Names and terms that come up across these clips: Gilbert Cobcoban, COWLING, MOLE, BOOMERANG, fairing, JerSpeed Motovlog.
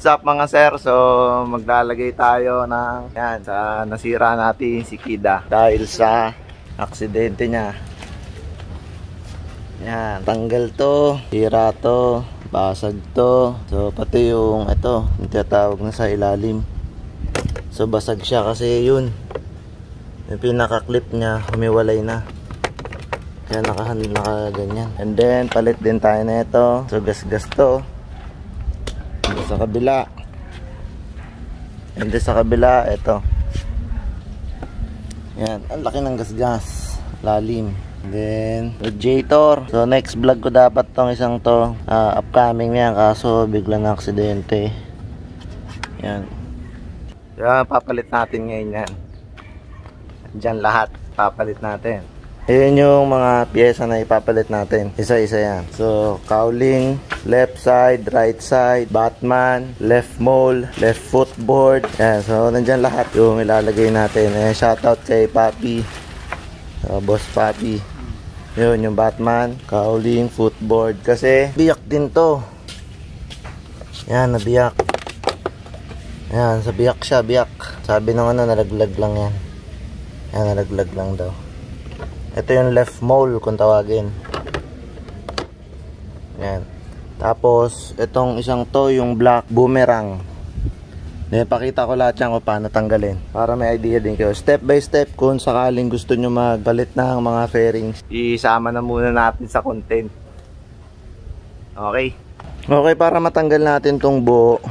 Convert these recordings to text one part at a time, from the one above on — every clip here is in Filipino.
What's up mga sir? So maglalagay tayo ng yan, sa nasira natin si Kida dahil sa aksidente niya. Yan, tanggal to, sira to, basag to. So pati yung ito, yung tinatawag na sa ilalim. So basag siya kasi yun, yung pinaka-clip niya humiwalay na. Kaya nakaganyan. And then palit din tayo na ito. So gas-gas to sa kabila, hindi sa kabila, ito yan, ang laki ng gasgas, lalim. Then radiator, so next vlog ko dapat tong isang to, upcoming yan, kaso bigla ng aksidente yan. Yan, papalit natin ngayon yan, dyan lahat papalit natin. Ayun yung mga piyesa na ipapalit natin, isa-isa yan. So cowling, left side, right side, Batman, left mole, left footboard. Ayan, so nandyan lahat yung ilalagay natin. Ayan, shoutout kay Papi, Boss Papi. Yun yung Batman, cowling, footboard. Kasi biyak din to. Ayan, nabiyak. Ayan, so biyak siya, biyak. Sabi ng ano, nalaglag lang yan. Ayan, nalaglag lang daw. Ito yung left mole kung tawagin. Ayan. Tapos, itong isang to, yung black boomerang. Pakita ko lahat yan kung paano tanggalin, para may idea din kayo. Step by step, kung sakaling gusto nyo magbalit ng mga fairings, isama na muna natin sa content. Okay? Okay, para matanggal natin tong buo,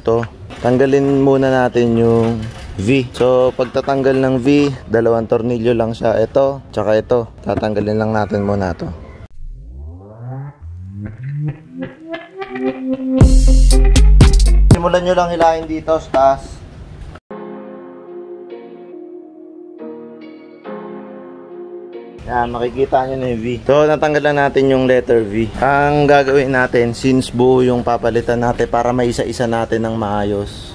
to, tanggalin muna natin yung V. So, pagtatanggal ng V, dalawang tornilyo lang siya. Ito, tsaka ito. Tatanggalin lang natin muna to. Simulan nyo lang hilahin dito sa taas. Yan, makikita nyo na yung V. So natanggal na natin yung letter V. Ang gagawin natin, since buo yung papalitan natin, para may isa-isa natin ng maayos.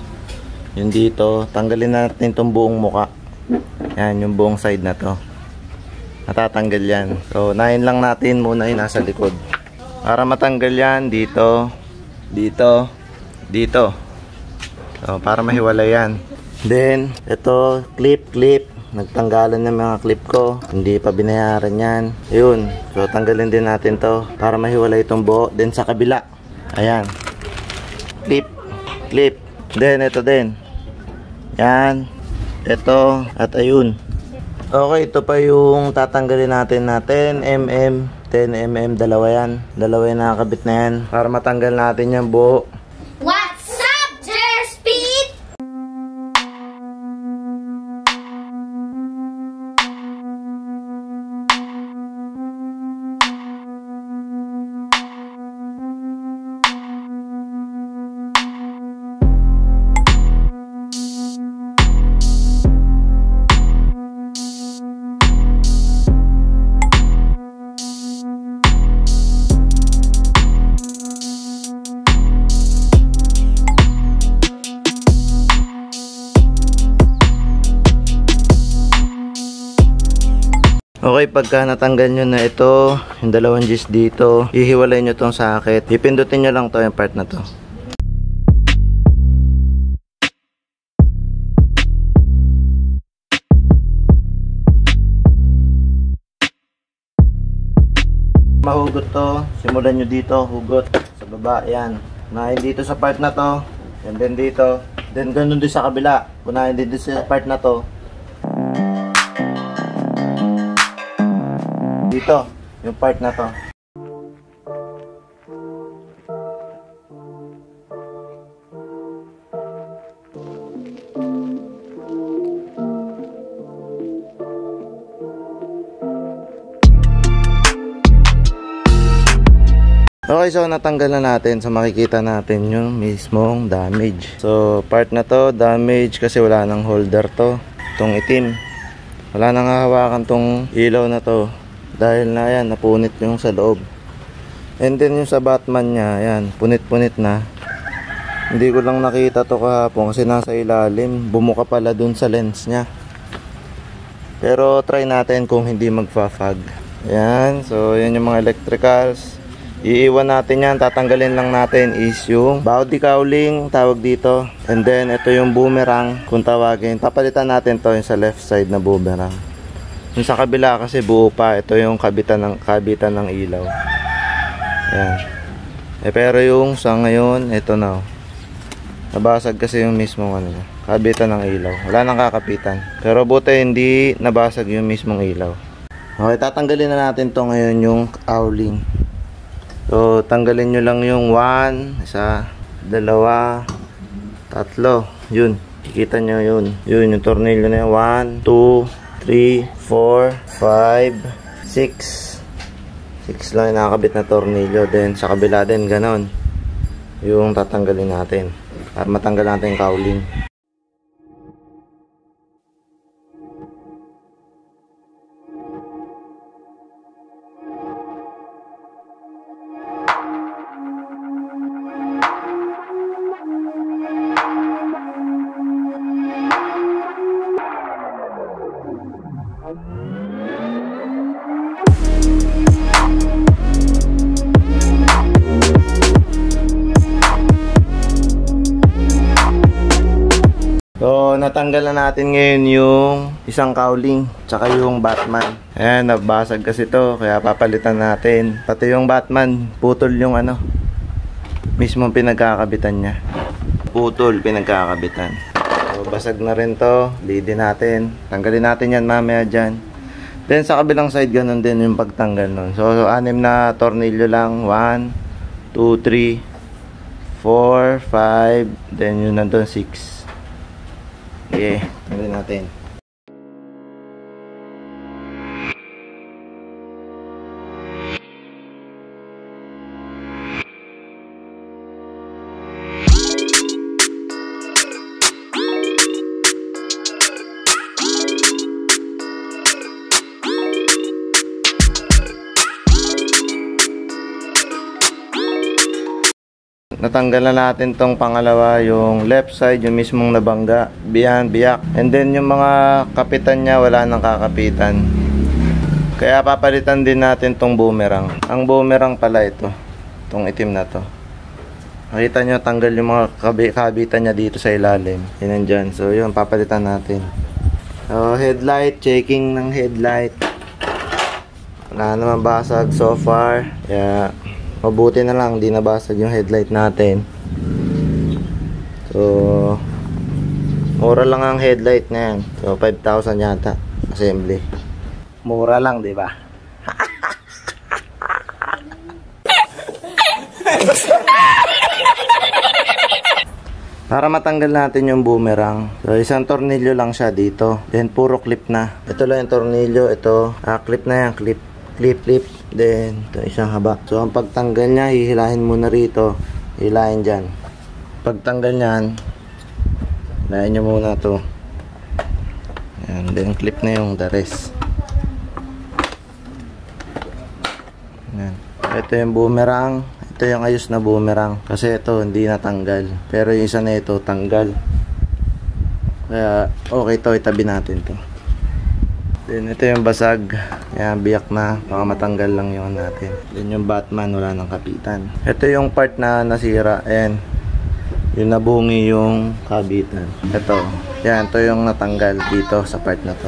Yung dito, tanggalin natin itong buong muka. Yan, yung buong side na to, natatanggal yan. So nahin lang natin muna yung nasa likod, para matanggal yan dito, dito, dito. So, para mahiwalay yan. Then, ito, clip. Nagtanggalan ng mga clip ko. Hindi pa binayaran yan. Ayun. So, tanggalin din natin to, para mahiwalay itong buo. Then, sa kabila. Ayan. Clip. Then, ito din. Yan. Ito. At ayun. Okay, ito pa yung tatanggalin natin. 10mm, dalawa yan. Dalawa yung nakakabit na yan, para matanggal natin yung buo. What's up, Dear Speed? Okay, pagka natanggal nyo na ito, yung dalawang Gs dito, ihiwalay nyo tong socket. Ipindutin nyo lang to, yung part na to. Mahugot to, simulan nyo dito, hugot sa baba, yan. Kunain dito sa part na to, and then dito, then ganun din sa kabila, kunain dito sa part na to. Dito, yung part na to. Okay, so natanggal na natin. So makikita natin yung mismong damage. So part na to, damage kasi wala nang holder to. Itong itim, wala nang hahawakan tong ilaw na to, dahil na yan, napunit yung sa loob. And then yung sa Batman niya, yan, punit-punit na. Hindi ko lang nakita to kahapon kasi nasa ilalim, bumuka pala dun sa lens niya. Pero try natin kung hindi magfa-fog. Yan, so yan yung mga electricals. Iiwan natin yan, tatanggalin lang natin is yung bawod di cowling, tawag dito. And then ito yung boomerang kung tawagin. Papalitan natin to yung sa left side na boomerang. Yung sa kabila kasi buo pa, ito yung kabitan ng ilaw. Ayan. Pero yung sa ngayon, ito na. Nabasag kasi yung mismong ano, kabitan ng ilaw. Wala nang kakapitan. Pero buti hindi nabasag yung mismong ilaw. Okay, tatanggalin na natin to ngayon yung cowling. So, tanggalin nyo lang yung 1, isa, 2, 3. Yun. Kikita nyo yun. Yun, yung tornilyo na yun. 1, 2, 3, 4, 5, 6. 6 lang yung nakakabit na tornilyo. Then, sa kabila din, ganon. Yung tatanggalin natin. Para matanggal natin yung cowling. So, natanggal na natin ngayon yung isang cowling, tsaka yung Batman. Ayan, nabasag kasi to, kaya papalitan natin. Pati yung Batman, putol yung ano, mismong pinagkakabitan niya. Putol, pinagkakabitan. So, basag na rin to, lidin natin. Tanggalin natin yan mamaya dyan. Then, sa kabilang side, ganun din yung pagtanggal nun. So, 6 na tornilyo lang. 1, 2, 3, 4, 5. Then, yun nandun, 6. Okay, tanggalin natin. Natanggal na natin tong pangalawa, yung left side, yung mismong nabangga, biyak. And then yung mga kapitan niya, wala nang kakapitan. Kaya papalitan din natin tong boomerang. Ang boomerang pala ito, tong itim na to. Nakita nyo, tanggal yung mga kabitan niya dito sa ilalim. Yan nandyan. So yun, papalitan natin. So, headlight, checking ng headlight. Wala naman basag so far. Yeah. Mabuti na lang, di nabasag yung headlight natin. So, mura lang ang headlight na yan. So, 5,000 yata. Assembly. Mura lang, di ba? Para matanggal natin yung boomerang. So, isang tornilyo lang siya dito. Then, puro clip na. Ito lang yung tornilyo. Ito, clip na yan. Clip. Then, ito isang haba. So, ang pagtanggal niya, hihilahin muna rito. Hihilahin dyan. Pagtanggal niyan, hihilahin nyo muna ito. Ayan. Then, clip na yung the rest. Ayan. Ito yung boomerang. Ito yung ayos na boomerang. Kasi ito, hindi natanggal. Pero yung isa na ito, tanggal. Kaya, okay to. Itabi natin to. Then, ito yung basag. Ayan, biyak na. Baka matanggal lang yun natin. Then, yung Batman, wala ng kapitan. Ito yung part na nasira. Ayan. Yung nabungi yung kabitan. Ito. Ayan, ito yung natanggal dito sa part na to.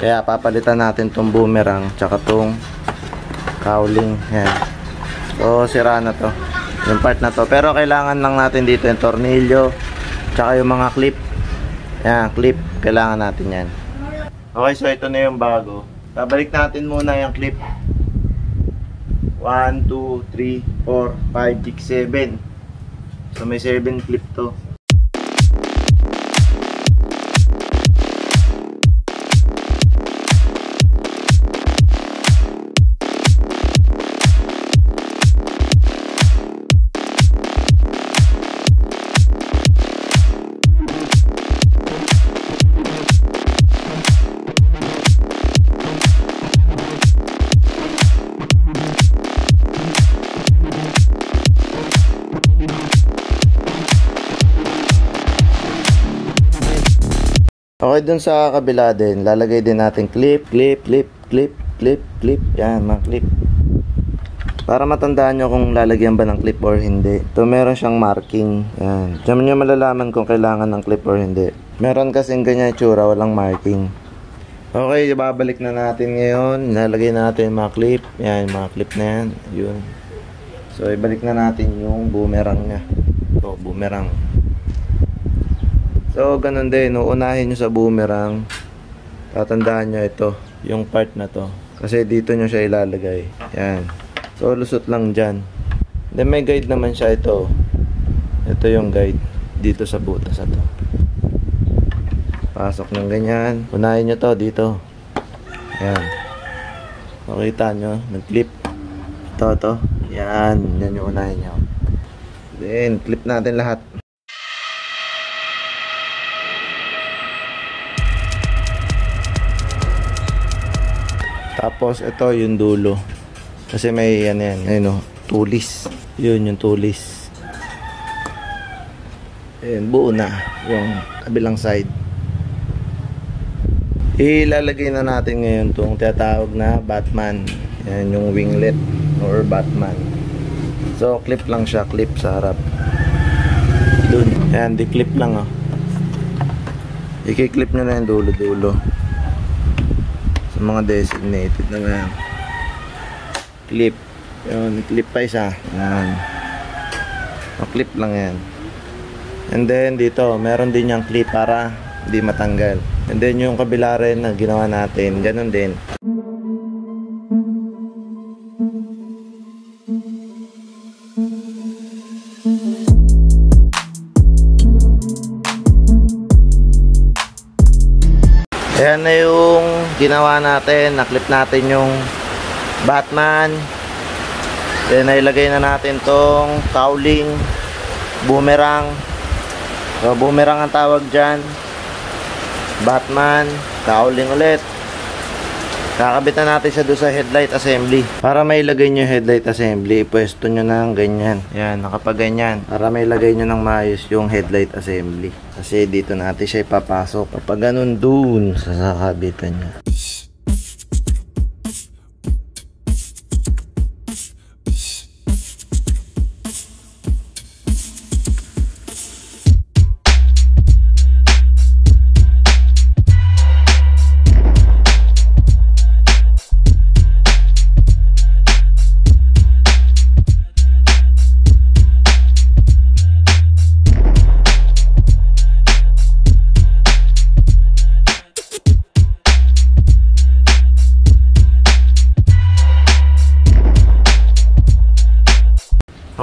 Kaya, papalitan natin tong boomerang tsaka tong cowling. Ayan. So, sira na to. Yung part na to. Pero, kailangan lang natin dito yung tornilyo tsaka yung mga clip. Ayan, clip. Kailangan natin yan. Okay, so ito na yung bago. Babalik natin muna yung clip. 1, 2, 3, 4, 5, 6, 7. So may 7 clip to. Okay, dun sa kabila din, lalagay din natin clip. Yan, mga clip. para matandaan nyo kung lalagyan ba ng clip or hindi. Ito meron siyang marking. Yan. Diyan nyo malalaman kung kailangan ng clip or hindi. Meron kasing ganyan itsura, walang marking. Okay, babalik na natin ngayon. Lalagay natin yung mga clip. Yan, mga clip na yan. Yun. So, ibalik na natin yung boomerang nya. Ito, boomerang. So, ganun din. Uunahin nyo sa boomerang. Tatandaan nyo ito. Yung part na to. Kasi dito nyo siya ilalagay. Yan. So, lusot lang dyan. Then, may guide naman siya ito. Ito yung guide. Dito sa butas na to. Pasok ng ganyan. Unahin nyo to dito. Yan. Makita nyo. Nag-clip. Ito, ito. Yan. Yan yung unahin nyo. Then, clip natin lahat. Tapos, ito yung dulo. Kasi may yan yan, ayun o, tulis. Yun yung tulis. Ayun, buo na yung kabilang side. Ilalagay na natin ngayon itong tinatawag na Batman. Yan yung winglet or Batman. So, clip lang siya, clip sa harap. Dun, yan, di-clip lang o. I-clip nyo na yung dulo-dulo. Sa mga designated na yan. Clip. Yun, clip pa isa. Yan. Clip lang yan. And then, dito, meron din yung clip para hindi matanggal. And then, yung kabila rin na ginawa natin, ganun din. Ayan na yung ginawa natin. Na-clip natin yung Batman. Then nailagay na natin tong toweling boomerang. So boomerang ang tawag dyan. Batman, toweling ulit. Kakabit na natin siya doon sa headlight assembly. Para mailagay nyo headlight assembly, ipwesto nyo ng ganyan. Yan, nakapaganyan. Para mailagay nyo ng maayos yung headlight assembly. Kasi dito natin siya ipapasok. Kapag ganun doon, sasakabitan nyo.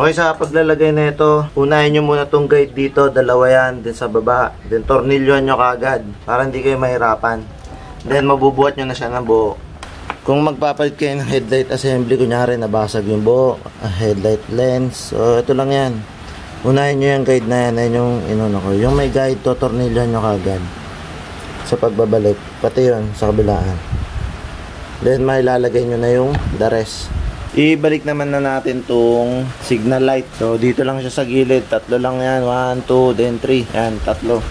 Okay, sa paglalagay na ito, unahin nyo muna itong guide dito, dalawa yan, din sa baba. Then tornilyoan nyo kaagad para hindi kayo mahirapan. Then mabubuhat nyo na siya ng buo. Kung magpapalit kayo ng headlight assembly, kunyari nabasag yung buo, headlight lens, so ito lang yan. Unahin nyo yung guide na yan, ayun yung inuno ko. Yung may guide to, tornilyoan nyo kaagad sa pagbabalik, pati yun sa kabilaan. Then may lalagay nyo na yung the rest. Ibalik naman na natin tong signal light. So, dito lang siya sa gilid. Tatlo lang yan. 1, 2, then 3. Yan, tatlo.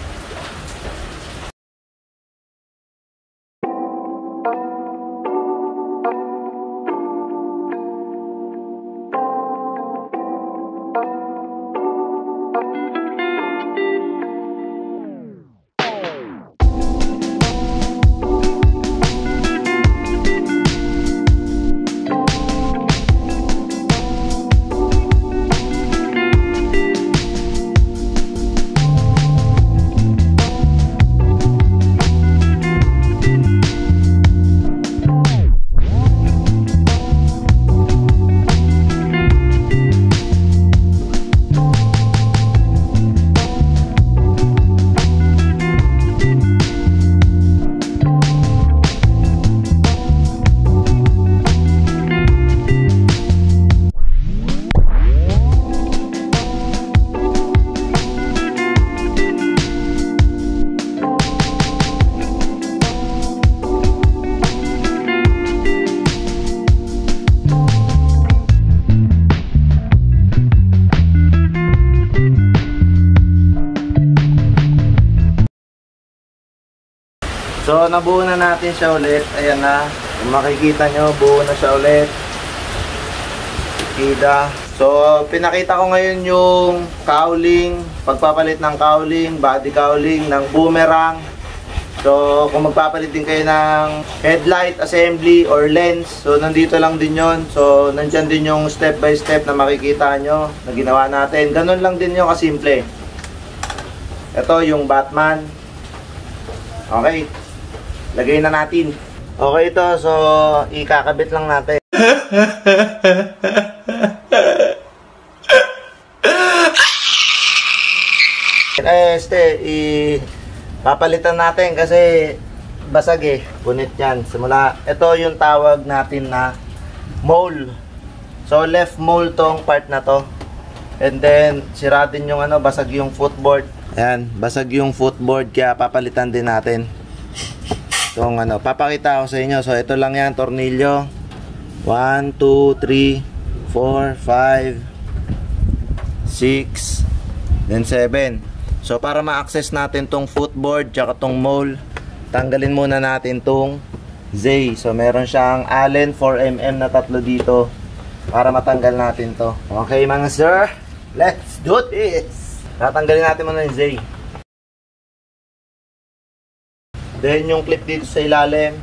So, nabuo na natin siya ulit. Ayan na. Kung makikita nyo, buo na siya ulit. Makida. So, pinakita ko ngayon yung cowling, pagpapalit ng cowling, body cowling ng Boomerang. So, kung magpapalit din kayo ng headlight, assembly, or lens, so nandito lang din yun. So, nandyan din yung step by step na makikita nyo na ginawa natin. Ganun lang din yung kasimple. Ito yung Batman. Okay. Lagay na natin. Okay ito. So, ikakabit lang natin. Papalitan natin kasi basag eh. Bunit yan. Simula, ito yung tawag natin na mole. So left mole tong part na to. And then siratin yung ano, basag yung footboard. Ayan, basag yung footboard kaya papalitan din natin. Tong ano, papakita ko sa inyo. So ito lang yan, tornilyo. 1, 2, 3, 4, 5, 6, then 7. So, para ma-access natin tong footboard tsaka tong mole, tanggalin muna natin tong Z. So, meron siyang Allen 4mm na tatlo dito para matanggal natin to. Okay, mga sir, let's do this! Tatanggalin natin muna yung Z. Then, yung clip dito sa ilalim,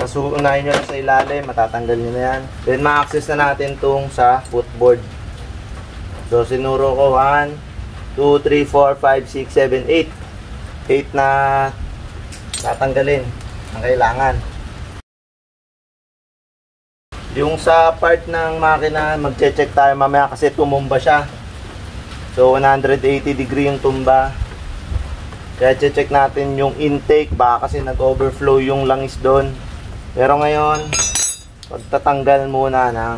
kasuunahin nyo sa ilalim, matatanggal nyo na yan. Then, ma-access na natin tong sa footboard. So, sinuro ko 1, 2, 3, 4, 5, 6, 7, 8. 8 na tatanggalin ang kailangan. Yung sa part ng makina, magche-check tayo mamaya kasi tumumba siya. So, 180 degree yung tumba. Kaya check natin yung intake. Baka kasi nag-overflow yung langis doon. Pero ngayon, pagtatanggal muna ng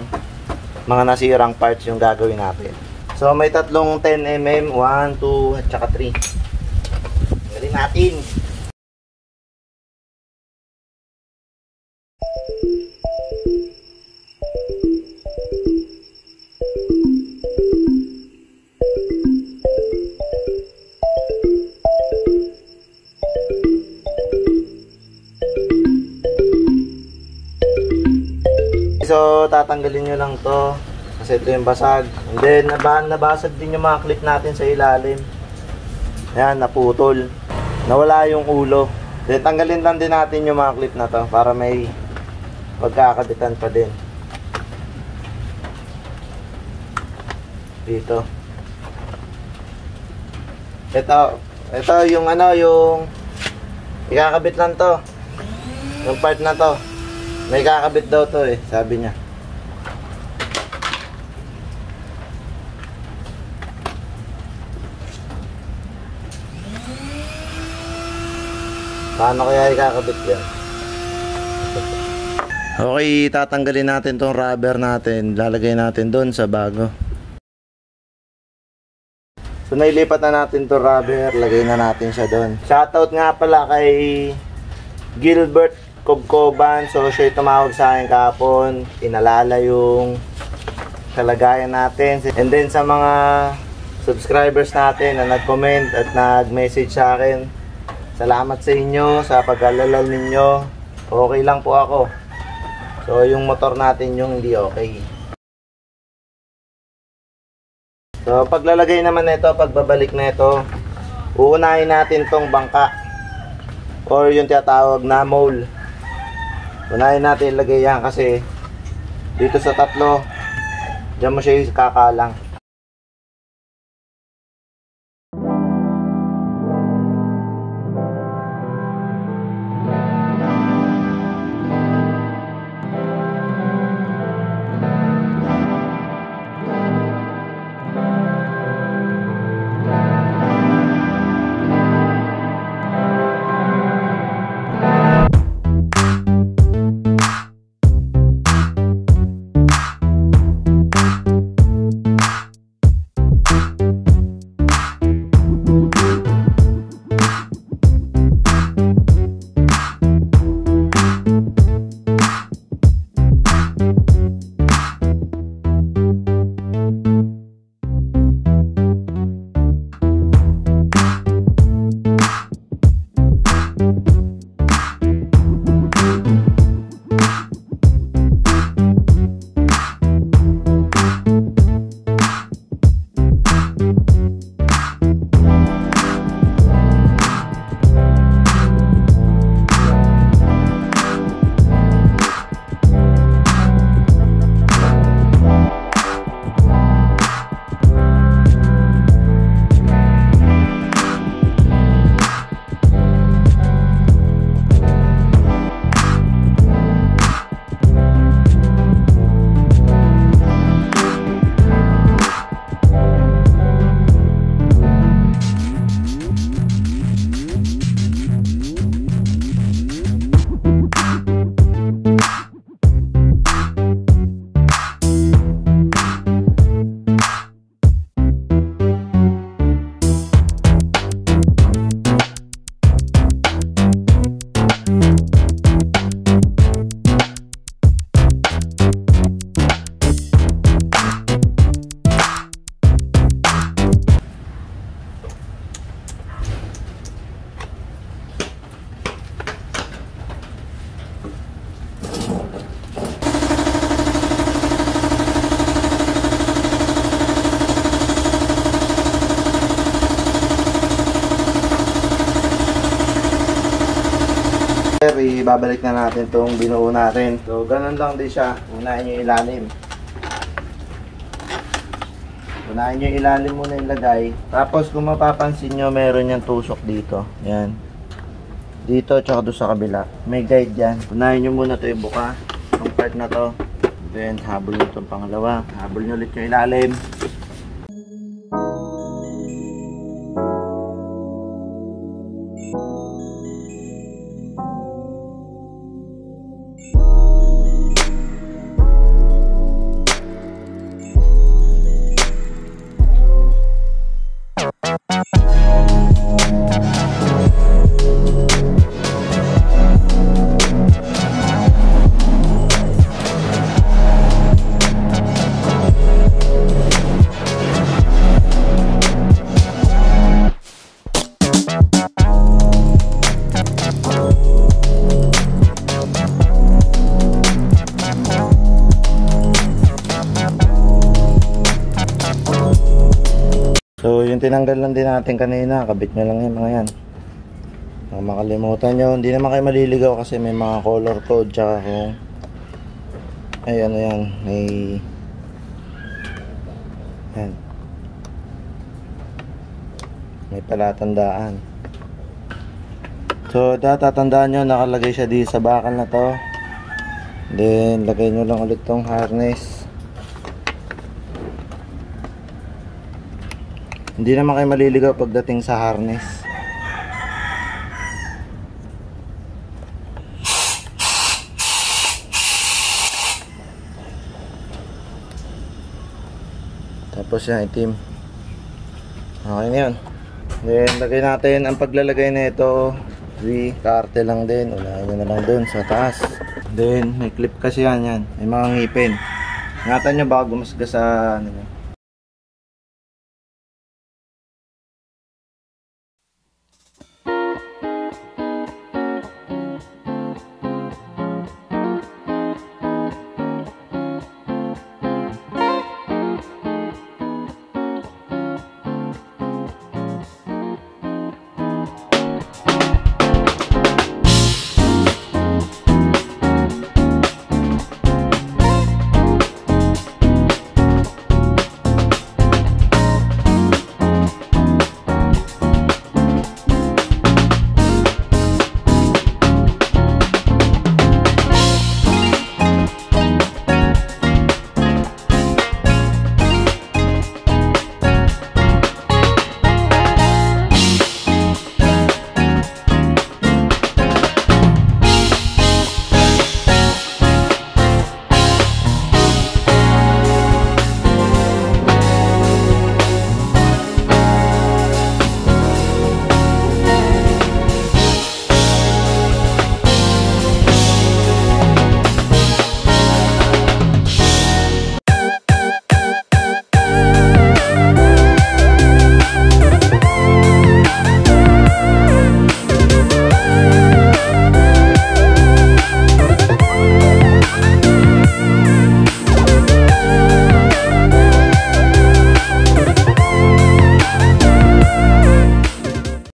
mga nasirang parts yung gagawin natin. So, may tatlong 10mm, 1, 2, at saka 3. Galing natin. So, tatanggalin nyo lang to. Kasi ito yung basag. And then, nabasag din yung mga clip natin sa ilalim. Ayan, naputol. Nawala yung ulo. Then, tanggalin lang din natin yung mga clip na to para may pagkakabitan pa din. Dito. Ito yung ano, yung ikakabit lang to. Yung part na to. May kakabit daw to eh, sabi niya. Paano kaya ikakabit yan? Okay, tatanggalin natin tong rubber natin. Lalagay natin doon sa bago. So, nailipat na natin tong rubber. Lagay na natin siya doon. Shoutout nga pala kay Gilbert Cobcoban. So, siya tumawag sa akin kahapon. Inalala yung kalagayan natin. And then, sa mga subscribers natin na nag-comment at nag-message sa akin, salamat sa inyo sa pag-alala ninyo. Okay lang po ako. So yung motor natin yung hindi okay. So paglalagay naman nito, pagbabalik nito, uunahin natin tong bangka or yung tinatawag na mole. Unahin natin ilagay yan kasi dito sa tatlo, diyan mo siya kakalang. Sir, ibabalik na natin itong binuo natin. So, ganun lang din siya. Unahin yung ilalim. Unahin yung ilalim muna ilagay. Tapos, kung mapapansin nyo, meron yung tusok dito. Yan. Dito, tsaka doon sa kabila. May guide yan. Unahin nyo muna ito yung buka. Itong part na to. Then, habol nyo itong pangalawa. Habol nyo ulit yung ilalim. So, yung tinanggal lang din natin kanina, kabit nyo lang yung mga yan. Huwag makalimutan nyo, hindi naman kayo maliligaw kasi may mga color code, tsaka kung ay ano yan, may yan. May palatandaan. So, tatandaan nyo, nakalagay siya dito sa bakal na to. Then, lagay nyo lang ulit tong harness. Hindi naman kayo maliligaw pagdating sa harness. Tapos yan, itim. Okay na yun. Then, lagay natin. Ang paglalagay na ito, karte lang din. Unahin nyo na lang dun sa taas. Then, may clip kasi yan. May mga ngipin. Ingatan nyo baka gumasga sa ano nyo.